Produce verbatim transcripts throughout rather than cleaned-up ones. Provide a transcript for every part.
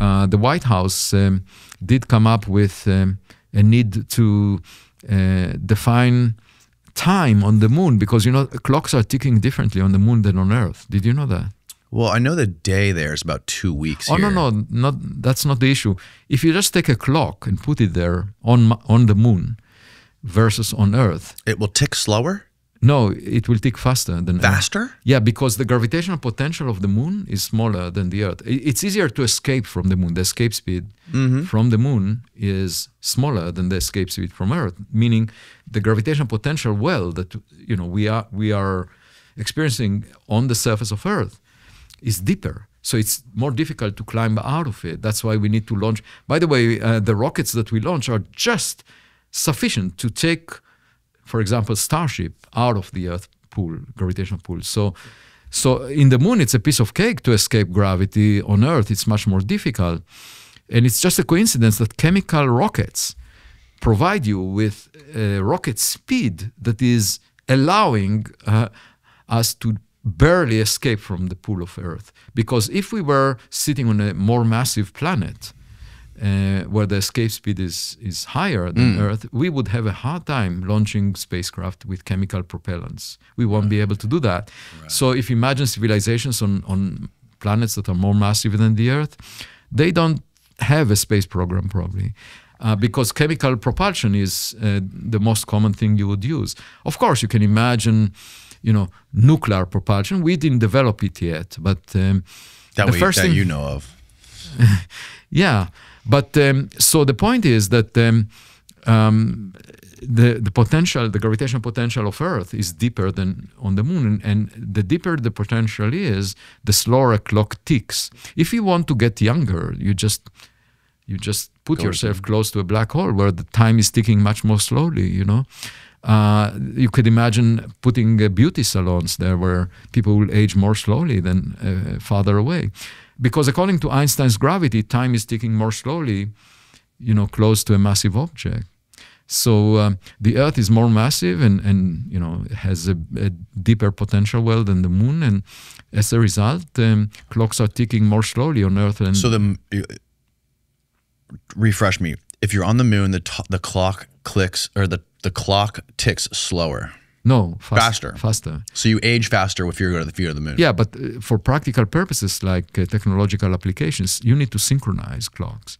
uh, the White House um, did come up with um, a need to uh, define time on the moon, because, you know, clocks are ticking differently on the moon than on Earth. Did you know that? Well, I know the day there is about two weeks. Oh, here. no, no, not, that's not the issue. If you just take a clock and put it there on on the moon versus on Earth, it will tick slower. No, it will tick faster than faster. Earth. Yeah, because the gravitational potential of the moon is smaller than the Earth. It's easier to escape from the moon. The escape speed mm-hmm. from the moon is smaller than the escape speed from Earth. Meaning, the gravitational potential well that you know we are we are experiencing on the surface of Earth is deeper, so it's more difficult to climb out of it. That's why we need to launch. By the way, uh, the rockets that we launch are just sufficient to take, for example, Starship out of the Earth pool, gravitational pool. So, so in the moon, it's a piece of cake to escape gravity. On Earth, it's much more difficult. And it's just a coincidence that chemical rockets provide you with a rocket speed that is allowing uh, us to barely escape from the pool of Earth, because if we were sitting on a more massive planet uh, where the escape speed is is higher than mm. Earth, we would have a hard time launching spacecraft with chemical propellants. We won't right. be able to do that. Right. So if you imagine civilizations on on planets that are more massive than the Earth, they don't have a space program probably. Uh, because chemical propulsion is uh, the most common thing you would use. Of course, you can imagine, you know, nuclear propulsion. We didn't develop it yet, but um, that the we, first that thing you know of. Yeah, but um, so the point is that um, um, the the potential, the gravitational potential of Earth is deeper than on the Moon, and, and the deeper the potential is, the slower a clock ticks. If you want to get younger, you just You just put Golden. yourself close to a black hole where the time is ticking much more slowly, you know. Uh, you could imagine putting uh, beauty salons there where people will age more slowly than uh, farther away. Because according to Einstein's gravity, time is ticking more slowly, you know, close to a massive object. So um, the Earth is more massive and, and you know, has a, a deeper potential well than the Moon. And as a result, um, clocks are ticking more slowly on Earth. And so the... Refresh me. If you're on the moon, the t the clock clicks or the the clock ticks slower. No, faster. Faster. faster. So you age faster if you go to the feet of the moon. Yeah, but uh, for practical purposes, like uh, technological applications, you need to synchronize clocks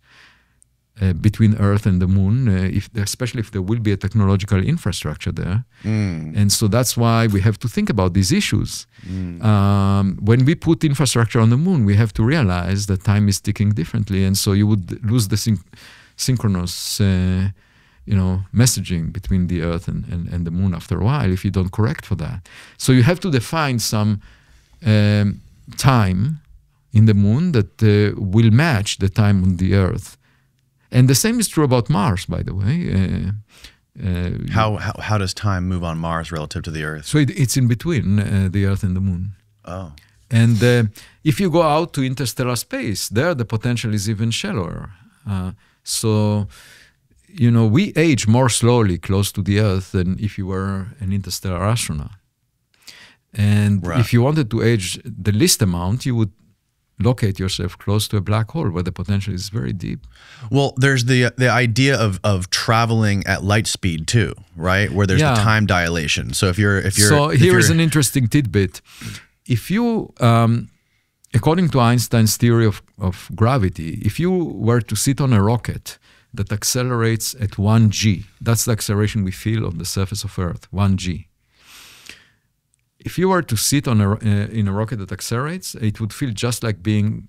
uh, between Earth and the moon, uh, if especially if there will be a technological infrastructure there. Mm. And so that's why we have to think about these issues. Mm. Um, when we put infrastructure on the moon, we have to realize that time is ticking differently, and so you would lose the syn synchronous uh, you know, messaging between the Earth and, and, and the moon after a while if you don't correct for that. So you have to define some um, time in the moon that uh, will match the time on the Earth. And the same is true about Mars, by the way. Uh, uh, how, how how does time move on Mars relative to the Earth? So it, it's in between uh, the Earth and the moon. Oh. And uh, if you go out to interstellar space, there the potential is even shallower. Uh, so, you know, we age more slowly close to the Earth than if you were an interstellar astronaut. And right. if you wanted to age the least amount, you would locate yourself close to a black hole where the potential is very deep. Well, there's the the idea of of traveling at light speed too, right? Where there's yeah. the time dilation. So if you're if you're so if here you're, is an interesting tidbit. If you, um, according to Einstein's theory of of gravity, if you were to sit on a rocket that accelerates at one G, that's the acceleration we feel on the surface of Earth, one G. If you were to sit on a, uh, in a rocket that accelerates, it would feel just like being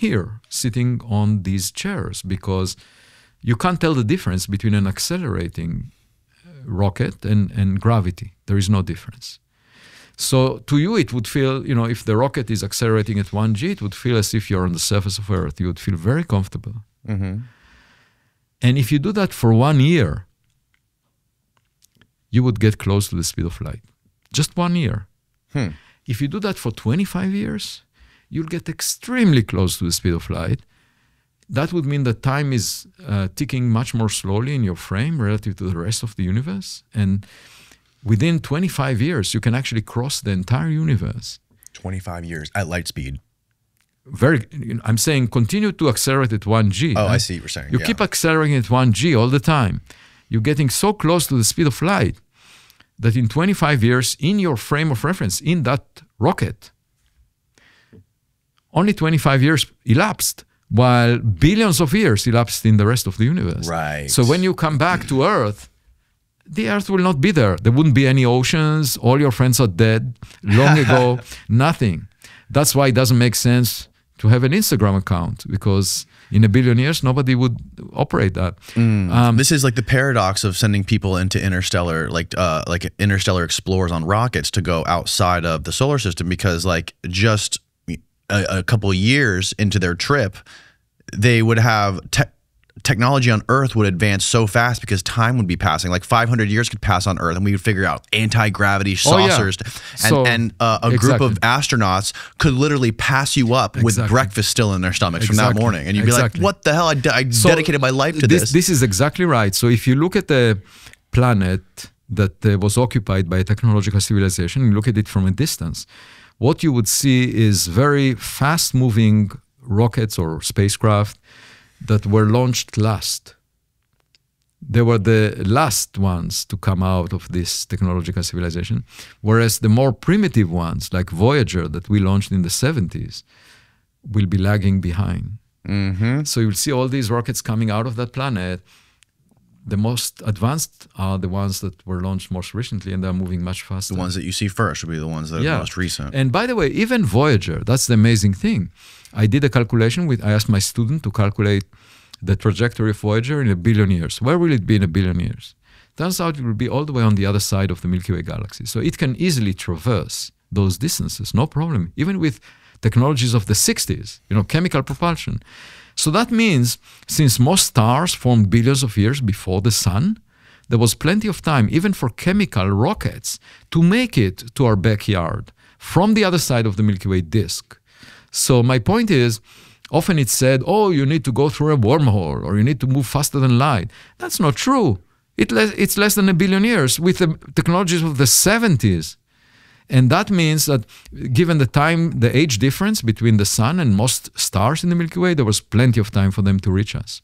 here, sitting on these chairs, because you can't tell the difference between an accelerating rocket and, and gravity. There is no difference. So to you, it would feel, you know, if the rocket is accelerating at one G, it would feel as if you're on the surface of Earth. You would feel very comfortable. Mm-hmm. And if you do that for one year, you would get close to the speed of light. Just one year. Hmm. If you do that for twenty-five years, you'll get extremely close to the speed of light. That would mean that time is uh, ticking much more slowly in your frame relative to the rest of the universe. And within twenty-five years, you can actually cross the entire universe. twenty-five years at light speed. very, you know, I'm saying continue to accelerate at one G. Oh, I see what you're saying. You yeah. keep accelerating at one G all the time. You're getting so close to the speed of light that in twenty-five years, in your frame of reference, in that rocket, only twenty-five years elapsed, while billions of years elapsed in the rest of the universe. Right. So when you come back to Earth, the Earth will not be there. There wouldn't be any oceans. All your friends are dead long ago, nothing. That's why it doesn't make sense to have an Instagram account, because in a billion years, nobody would operate that. Mm. Um, this is like the paradox of sending people into interstellar, like uh, like interstellar explorers on rockets to go outside of the solar system, because like just a, a couple of years into their trip, they would have te technology on Earth would advance so fast because time would be passing. Like five hundred years could pass on Earth and we would figure out anti-gravity saucers. Oh, yeah. So, and and uh, a exactly. group of astronauts could literally pass you up exactly. with breakfast still in their stomachs exactly. from that morning. And you'd be exactly. like, what the hell? I, de I so dedicated my life to this, this. This is exactly right. So if you look at the planet that uh, was occupied by a technological civilization, you look at it from a distance, what you would see is very fast-moving rockets or spacecraft that were launched last. They were the last ones to come out of this technological civilization, whereas the more primitive ones, like Voyager, that we launched in the seventies, will be lagging behind. Mm-hmm. So you'll see all these rockets coming out of that planet. The most advanced are the ones that were launched most recently, and they're moving much faster. The ones that you see first will be the ones that yeah. are most recent. And by the way, even Voyager, that's the amazing thing. I did a calculation with, I asked my student to calculate the trajectory of Voyager in a billion years. Where will it be in a billion years? Turns out it will be all the way on the other side of the Milky Way galaxy. So it can easily traverse those distances, no problem, even with technologies of the sixties, you know, chemical propulsion. So that means since most stars formed billions of years before the sun, there was plenty of time, even for chemical rockets, to make it to our backyard from the other side of the Milky Way disk. So my point is, often it's said, oh, you need to go through a wormhole or you need to move faster than light. That's not true. It le it's less than a billion years with the technologies of the seventies. And that means that given the time, the age difference between the sun and most stars in the Milky Way, there was plenty of time for them to reach us.